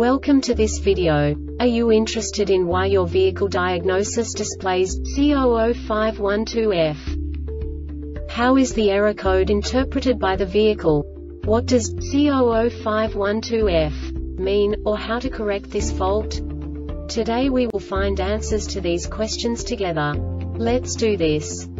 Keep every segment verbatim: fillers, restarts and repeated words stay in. Welcome to this video. Are you interested in why your vehicle diagnosis displays C zero zero five one two F? How is the error code interpreted by the vehicle? What does C zero zero five one two F mean, or how to correct this fault? Today we will find answers to these questions together. Let's do this.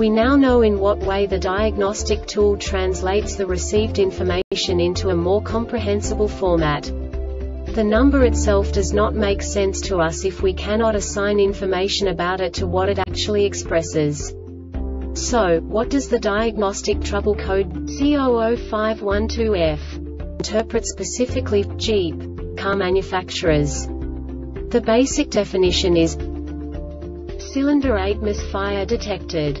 We now know in what way the diagnostic tool translates the received information into a more comprehensible format. The number itself does not make sense to us if we cannot assign information about it to what it actually expresses. So, what does the diagnostic trouble code C zero zero five one two F interpret specifically for Jeep car manufacturers? The basic definition is cylinder eight misfire detected.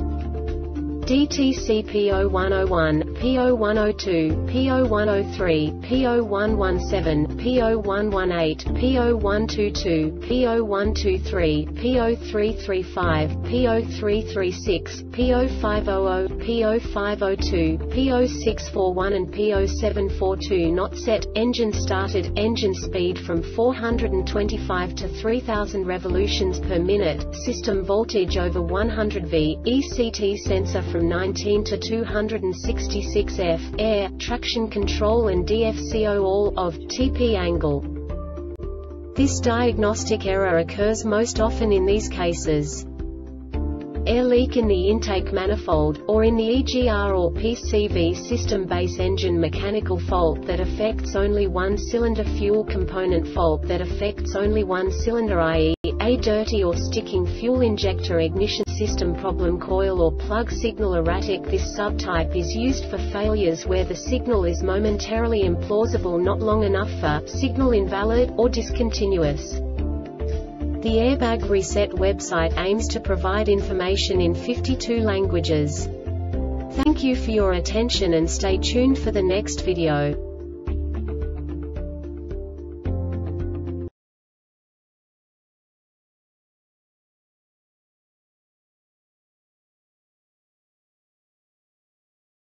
D T C P zero one zero one, P zero one zero two, P zero one zero three, P zero one one seven, P zero one one eight, P zero one two two, P zero one two three, P zero three three five, P zero three three six, P zero five zero zero, P zero five zero two, P zero six four one and P zero seven four two not set. Engine started. Engine speed from four hundred twenty-five to three thousand revolutions per minute. System voltage over one hundred volts. E C T sensor from nineteen to two hundred sixty-six F, AIR, traction control and D F C O all of, T P angle. This diagnostic error occurs most often in these cases: air leak in the intake manifold, or in the E G R or P C V system, base engine mechanical fault that affects only one cylinder, fuel component fault that affects only one cylinder, that is, a dirty or sticking fuel injector, ignition system problem, coil or plug signal erratic. This subtype is used for failures where the signal is momentarily implausible, not long enough for, signal invalid, or discontinuous. The Airbag Reset website aims to provide information in fifty-two languages. Thank you for your attention and stay tuned for the next video.